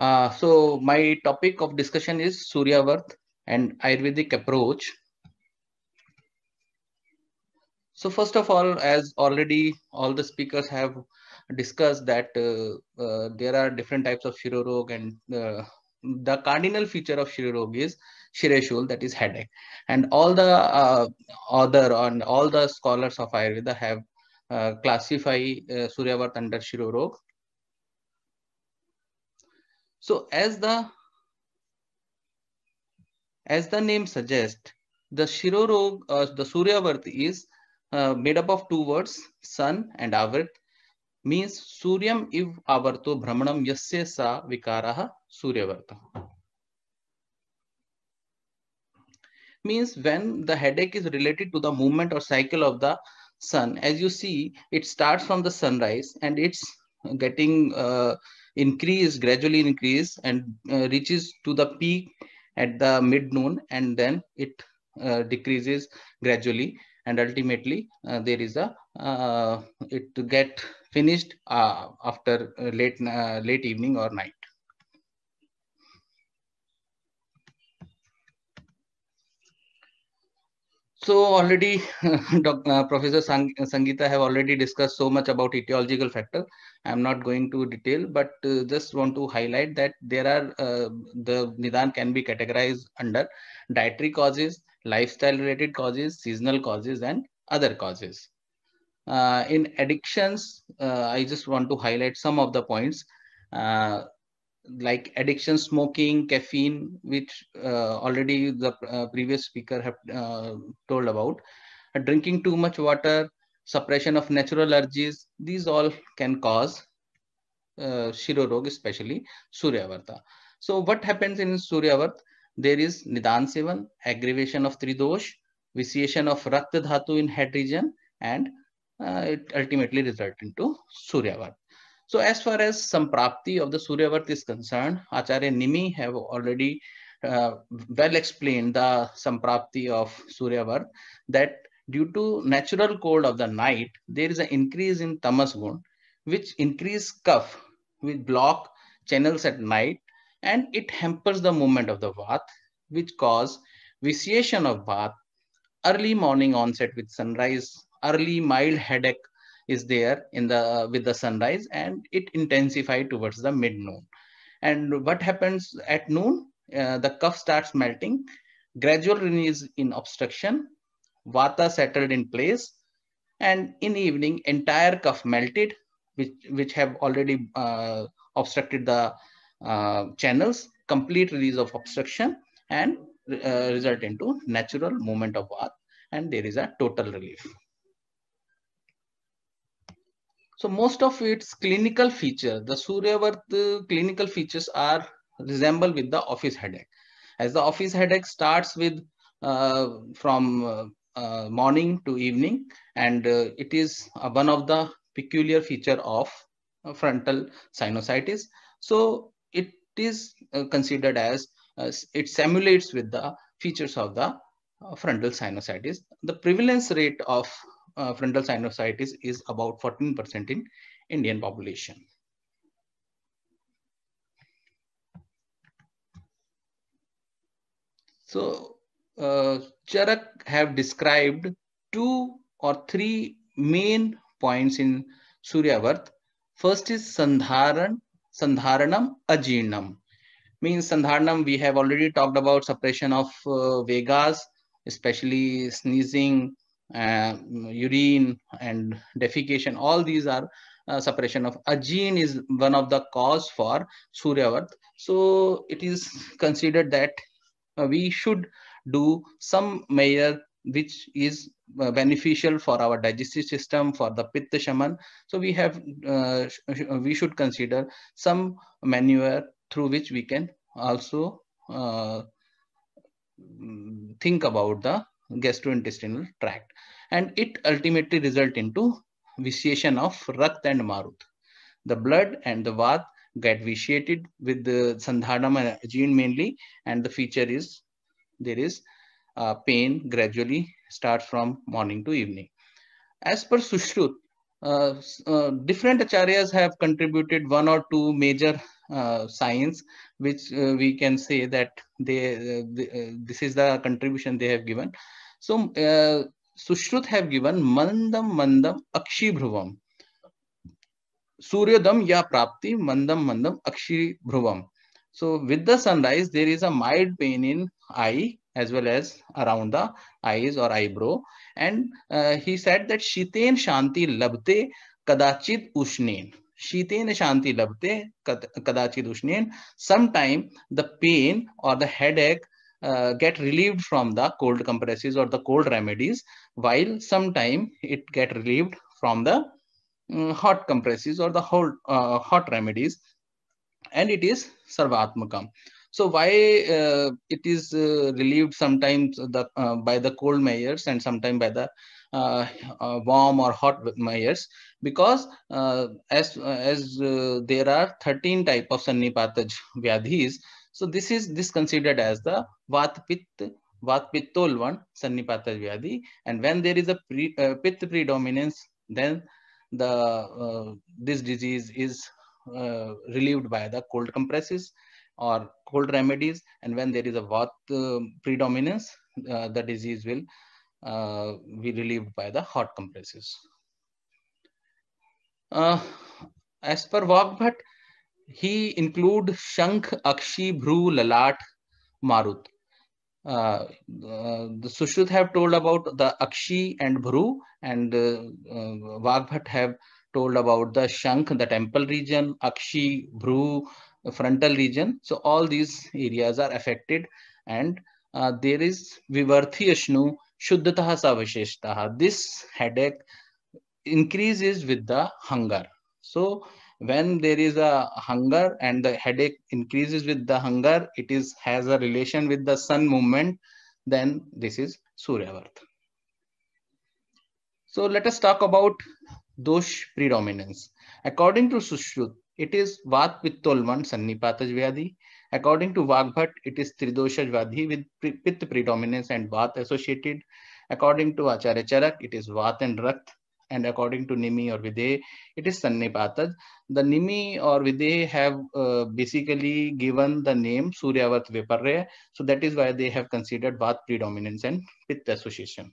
So my topic of discussion is Suryavarth and Ayurvedic approach. So first of all, as already all the speakers have discussed that there are different types of Shirorog, and the cardinal feature of Shirorog is Shireshul, that is headache. And all the all the scholars of Ayurveda have classified Suryavarth under Shirorog. So as the name suggests, the Shirorog, the Suryavarth is made up of two words, sun and avart, means suryam iv avarto brahmanam yasya sa vikaraha suryavarta, means when the headache is related to the movement or cycle of the sun. As you see, it starts from the sunrise and it's getting gradually increased and reaches to the peak at the mid-noon, and then it decreases gradually, and ultimately it get finished after late evening or night. So already Professor Sangeeta have already discussed so much about etiological factor. I am not going to detail, but just want to highlight that there are the Nidan can be categorized under dietary causes, lifestyle related causes, seasonal causes and other causes. In addictions, I just want to highlight some of the points, like addiction, smoking, caffeine, which already the previous speaker have told about, drinking too much water, suppression of natural allergies. These all can cause Shirorog, especially Suryavarta. So what happens in Suryavarta? There is Nidan Sevan, aggravation of Tridosh, vitiation of Rakt Dhatu in head region, and it ultimately results into Suryavarta. So as far as Samprapti of the Suryavarth is concerned, Acharya Nimi have already well explained the Samprapti of Suryavarth, that due to natural cold of the night, there is an increase in Tamas Gun, which increase cough, which block channels at night, and it hampers the movement of the Vat, which cause vitiation of Vat, early morning onset with sunrise, early mild headache is there in the with the sunrise, and it intensifies towards the mid-noon. And what happens at noon? The cough starts melting, gradual release in obstruction, Vata settled in place, and in evening entire cough melted, which have already obstructed the channels, complete release of obstruction, and result into natural movement of Vata, and there is a total relief. So most of its clinical feature, the Suryavarth clinical features are resemble with the office headache, as the office headache starts with from morning to evening, and it is one of the peculiar feature of frontal sinusitis. So it is considered as it simulates with the features of the frontal sinusitis. The prevalence rate of frontal sinusitis is about 14% in Indian population. So Charak have described two or three main points in Suryavarth. First is Sandharanam Ajinam, means Sandharanam we have already talked about suppression of Vegas, especially sneezing, urine and defecation. All these are suppression of Ajin is one of the cause for Suryavarth. So it is considered that we should do some measure which is beneficial for our digestive system, for the Pitta Shaman. So we have we should consider some maneuver through which we can also think about the gastrointestinal tract, and it ultimately result into vitiation of Rakt and Marut. The blood and the Vat get vitiated with the Sandharanam Ajin mainly, and the feature is there is pain gradually starts from morning to evening. As per Sushruta, different acharyas have contributed one or two major science, which we can say that this is the contribution they have given. So Sushruta have given mandam mandam akshi bhruvam. Suryodam ya prapti mandam mandam akshi bhruvam. So with the sunrise, there is a mild pain in eye as well as around the eyes or eyebrow. And he said that shiten shanti labte kadachit ushnen. Shiten shanti labte kadachit ushnen. Sometime the pain or the headache get relieved from the cold compresses or the cold remedies, while sometime it get relieved from the hot compresses or the hot remedies, and it is sarvatmakam. So why it is relieved sometimes by the cold measures and sometimes by the warm or hot measures? Because as there are 13 type of sannipataj vyadhis, so this considered as the vat pittolvan sannipataj vyadhi. And when there is a pitta predominance, then the this disease is relieved by the cold compresses or cold remedies, and when there is a vat predominance, the disease will be relieved by the hot compresses. As per Vogbhat, he include shankh, akshi, bhru, lalat, marut. The Sushruta have told about the akshi and bhru, and Vogbhat have told about the shankh, the temple region, akshi, bhru, frontal region. So all these areas are affected, and there is vivarthi ashnu shuddhataha savasheshtaha. This headache increases with the hunger. So when there is a hunger and the headache increases with the hunger, it is has a relation with the sun movement, then this is Suryavarth. So let us talk about dosh predominance. According to Sushruta, it is vat pittolvan sannipataj vyadhi. According to Vogbhat, it is tridosha vyadhi with pitta predominance and vat associated. According to Acharya Charak, it is vat and rakt. And according to Nimi or Videha, it is sannipataj. The Nimi or Videha have basically given the name Suryavarth Viparya. So that is why they have considered vat predominance and pitta association.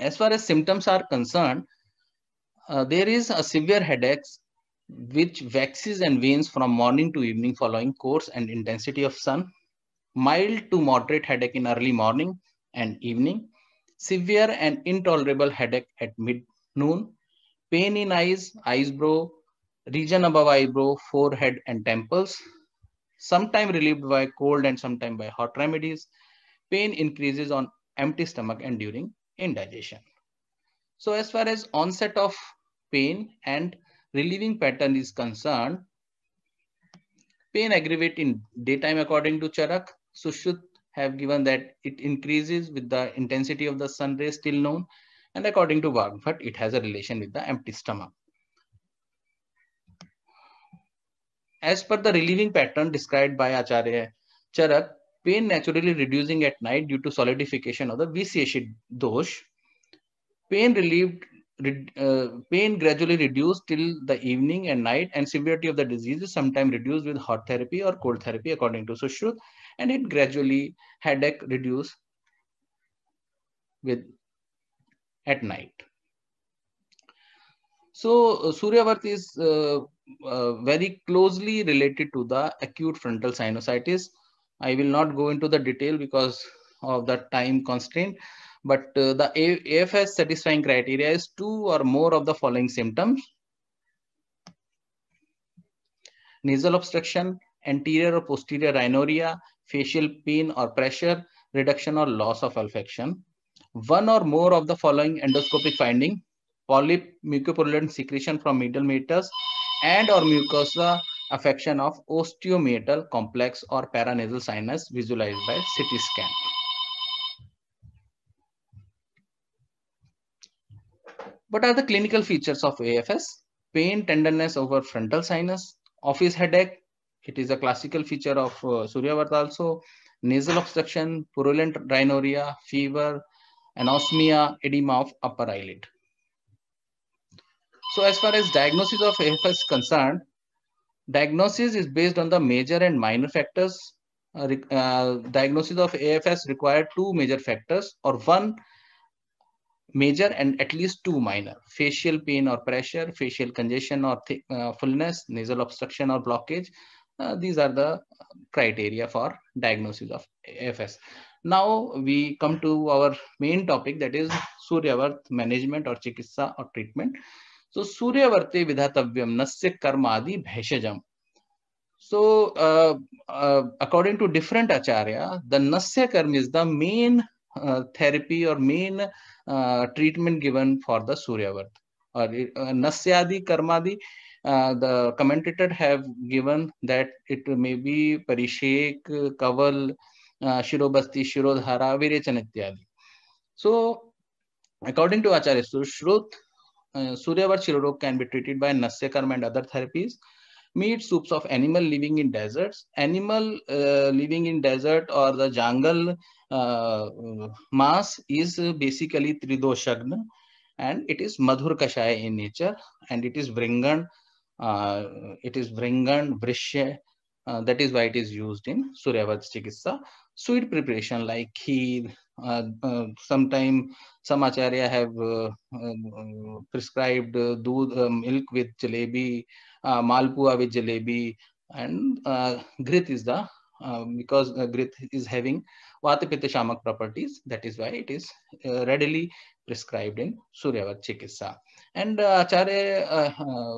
As far as symptoms are concerned, there is a severe headache which waxes and wanes from morning to evening following course and intensity of sun. Mild to moderate headache in early morning and evening. Severe and intolerable headache at mid-noon. Pain in eyes, eyebrow, region above eyebrow, forehead and temples. Sometime relieved by cold and sometime by hot remedies. Pain increases on empty stomach and during indigestion. So as far as onset of pain and relieving pattern is concerned, pain aggravate in daytime according to Charak. Sushruta have given that it increases with the intensity of the sun rays till noon, and according to Vogbhat, it has a relation with the empty stomach. As per the relieving pattern described by Acharya Charak, pain naturally reducing at night due to solidification of the Visheshit dosh. Pain gradually reduced till the evening and night, and severity of the disease is sometimes reduced with hot therapy or cold therapy according to Sushruta, and it gradually headache reduced with at night. So Suryavarth is very closely related to the acute frontal sinusitis. I will not go into the detail because of the time constraint. But the AFS satisfying criteria is 2 or more of the following symptoms: nasal obstruction, anterior or posterior rhinorrhea, facial pain or pressure, reduction or loss of olfaction. 1 or more of the following endoscopic finding: polyp, mucopurulent secretion from medial meatus, and or mucosa affection of osteometal complex or paranasal sinus visualized by CT scan. What are the clinical features of AFS? Pain, tenderness over frontal sinus, office headache. It is a classical feature of Suryavarth also. Nasal obstruction, purulent rhinorrhea, fever, anosmia, edema of upper eyelid. So as far as diagnosis of AFS is concerned, Diagnosis is based on the major and minor factors. Diagnosis of AFS require two major factors or one major and at least two minor: facial pain or pressure, facial congestion or fullness, nasal obstruction or blockage. These are the criteria for diagnosis of AFS. Now we come to our main topic, that is Suryavarth management or chikitsa or treatment. So Suryavarte vidhatavyam nasya karma adi bhaishajam. So according to different acharya, the nasya karma is the main therapy or main treatment given for the Suryavarth. Or nasya adi karma adi. The commentators have given that it may be parishek, kaval, shirobasti, shirodhara, virechana ityadi. So according to Acharya Sushruta, Suryavarth Shirorog can be treated by nasya karma and other therapies. Meat soups of animal living in deserts. Animal living in desert or the jungle mass is basically tridoshagna, and it is madhur kashaya in nature, and it is vringan, vrishya. That is why it is used in Suryavarth chikitsa. Sweet preparation like kheer. Sometime some acharya have prescribed doodh, milk with jalebi, malpua with jalebi, and grit is the because grit is having vatapittasamak properties. That is why it is readily prescribed in Suryavarth chikitsa. And Acharya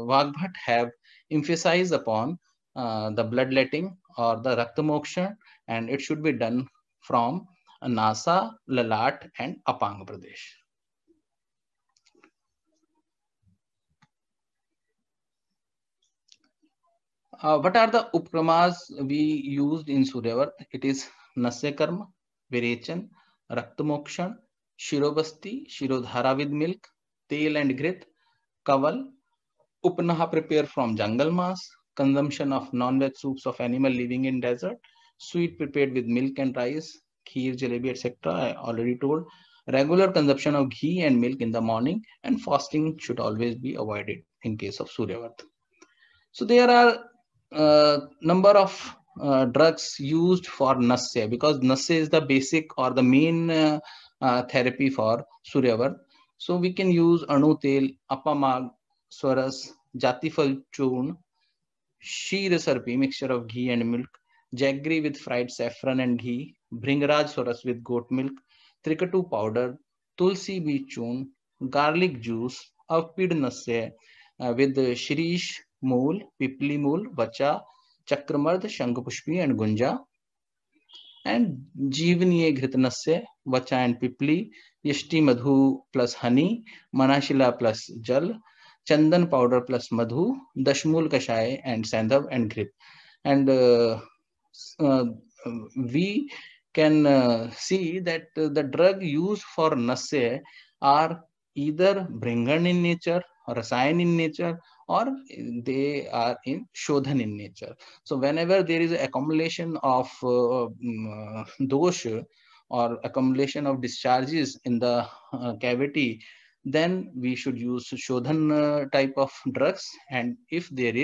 Vagbhat have emphasized upon the bloodletting or the raktamokshan, and it should be done from Nasa, Lalat and Apang Pradesh. What are the upkramas we used in Suryavarth? It is nasya karma, virechana, raktamokshan, shirobasti, shirodhara with milk, tel and grit, kaval, upnaha prepared from jungle mass, consumption of non-veg soups of animal living in desert, sweet prepared with milk and rice, kheer, jalebi, etc. I already told. Regular consumption of ghee and milk in the morning, and fasting should always be avoided in case of Suryavarth. So there are number of drugs used for nasya, because nasya is the basic or the main therapy for Suryavarth. So we can use anutel, apamag, swaras, jatifal churn, sheer sarpi, mixture of ghee and milk, jaggery with fried saffron and ghee, bhringraj swaras with goat milk, trikatu powder, tulsi bee churn, garlic juice, avpid nasya with shirish mool, pipli mool, vacha, chakramardh, shankhpushpi and gunja, and jeevaniye ghrit nasya, vacha and pipli, yashti madhu plus honey, manashila plus jal, chandan powder plus madhu, dashmul kashaya and sandhav and grip. And we can see that the drug used for nasya are either bringan in nature, rasayan in nature, or they are in shodhan in nature. So whenever there is accumulation of dosha or accumulation of discharges in the cavity, then we should use shodhan type of drugs. And if there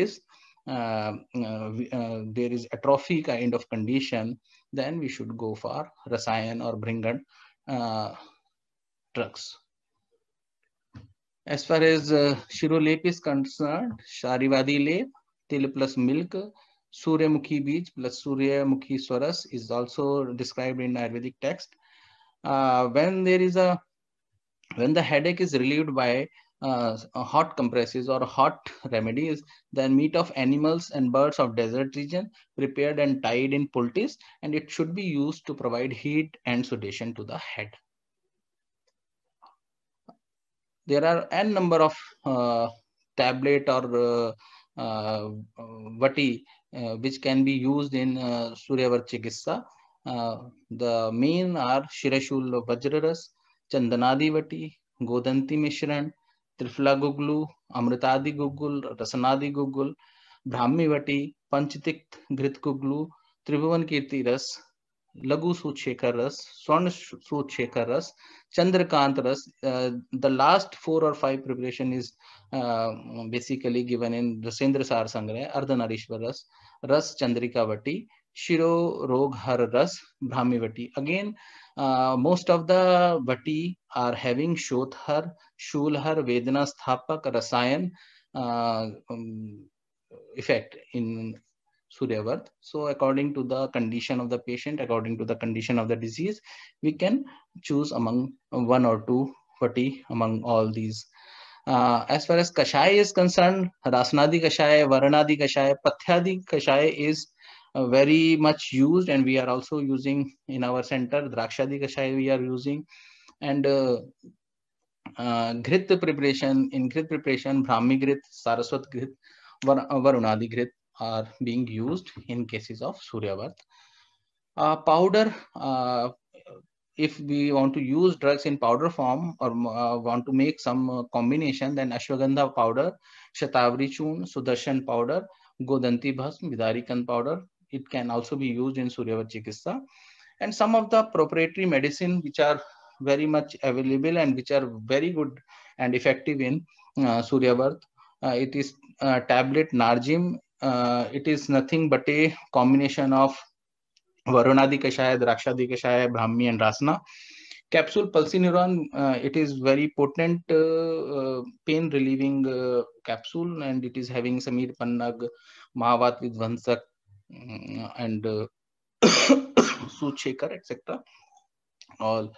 is atrophy kind of condition, then we should go for rasayan or bringan drugs. As far as shirolep is concerned, sharivadi lep, til plus milk, suryamukhi beej plus suryamukhi swaras is also described in Ayurvedic text. When the headache is relieved by hot compresses or hot remedies, then meat of animals and birds of desert region prepared and tied in poultice, and it should be used to provide heat and sedation to the head. There are n number of tablet or vati which can be used in Suryavarth chikitsa. The main are shirashul vajraras, chandanadi vati, godanti mishran, trifla guglu, amritadi gugul, rasanadi gugul, brahmi vati, panchitik grit guglu, tribuvan kirti ras, लघु सूतशेखर रस, स्वर्ण सूतशेखर रस, चंद्रकांत रस. The last 4 or 5 preparation is basically given in Rasendra Sar Sangrah, Ardhanarishwar Ras, Ras Chandrikavati, Shiro Roghar Ras, Brahmivati. Again, most of the vati are having Shodhar, Shulhar, Vedana Sthapak, Rasayan effect in Suryavarth. So according to the condition of the patient, according to the condition of the disease, we can choose among 1 or 2 vati among all these. As far as kashaya is concerned, rasanadi kashaya, varanadi kashaya, pathyadi kashaya is very much used, and we are also using in our center. Drakshadi kashaya we are using, and ghrit preparation, in ghrit preparation brahmi ghrit, saraswat ghrit, varunadi ghrit are being used in cases of Suryavarth. Powder, if we want to use drugs in powder form or want to make some combination, then ashwagandha powder, shatavari churn, sudarshan powder, godanti bhasm, vidarikan powder, it can also be used in Suryavarth chikitsa. And some of the proprietary medicine which are very much available and which are very good and effective in Suryavarth, it is tablet narjim. It is nothing but a combination of Varunadi Kashaya, Drakshadi Kashaya, Brahmi and Rasana. Capsule Pulsineuron, it is very potent pain relieving capsule, and it is having Sameer Pannag, Mahavat Vidvansak and Sootshekhar, etc. All.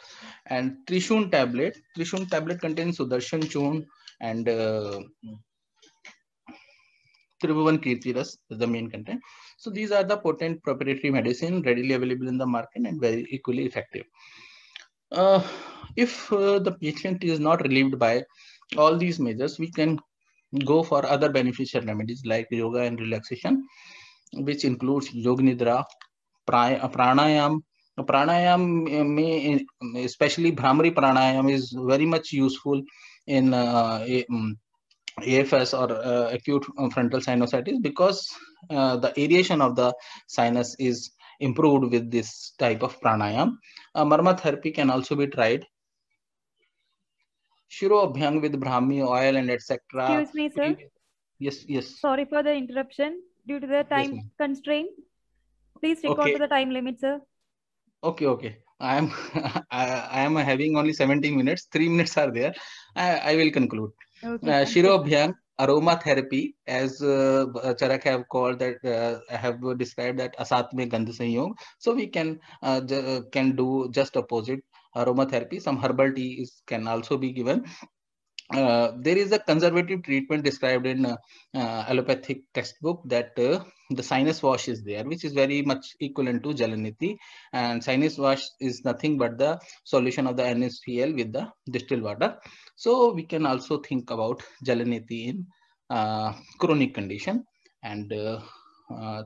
And Trishun tablet. Trishun tablet contains Sudarshan Churn and Tribhuvan Kirti Ras is the main content. So these are the potent proprietary medicine readily available in the market and very equally effective. If the patient is not relieved by all these measures, we can go for other beneficial remedies like yoga and relaxation, which includes Yog Nidra, Pranayam. Pranayam may, especially Brahmari Pranayam, is very much useful in AFS or acute frontal sinusitis, because the aeration of the sinus is improved with this type of pranayam. Marma therapy can also be tried. Shiro Abhyang with Brahmi oil and etc. Excuse me, sir. Yes, yes. Sorry for the interruption. Due to the time constraint, please stick on to the time limit, sir. Okay, okay. I am having only 17 minutes. 3 minutes are there. I will conclude. Shirobhyang, aromatherapy, as Charak have called that, have described that asatme gandh sanyog. So we can do just opposite aromatherapy. Some herbal tea can also be given. There is a conservative treatment described in allopathic textbook that the sinus wash is there, which is very much equivalent to Jalaniti, and sinus wash is nothing but the solution of the NSPL with the distilled water. So we can also think about Jalaniti in chronic condition. And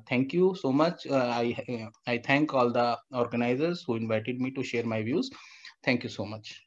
thank you so much. I thank all the organizers who invited me to share my views. Thank you so much.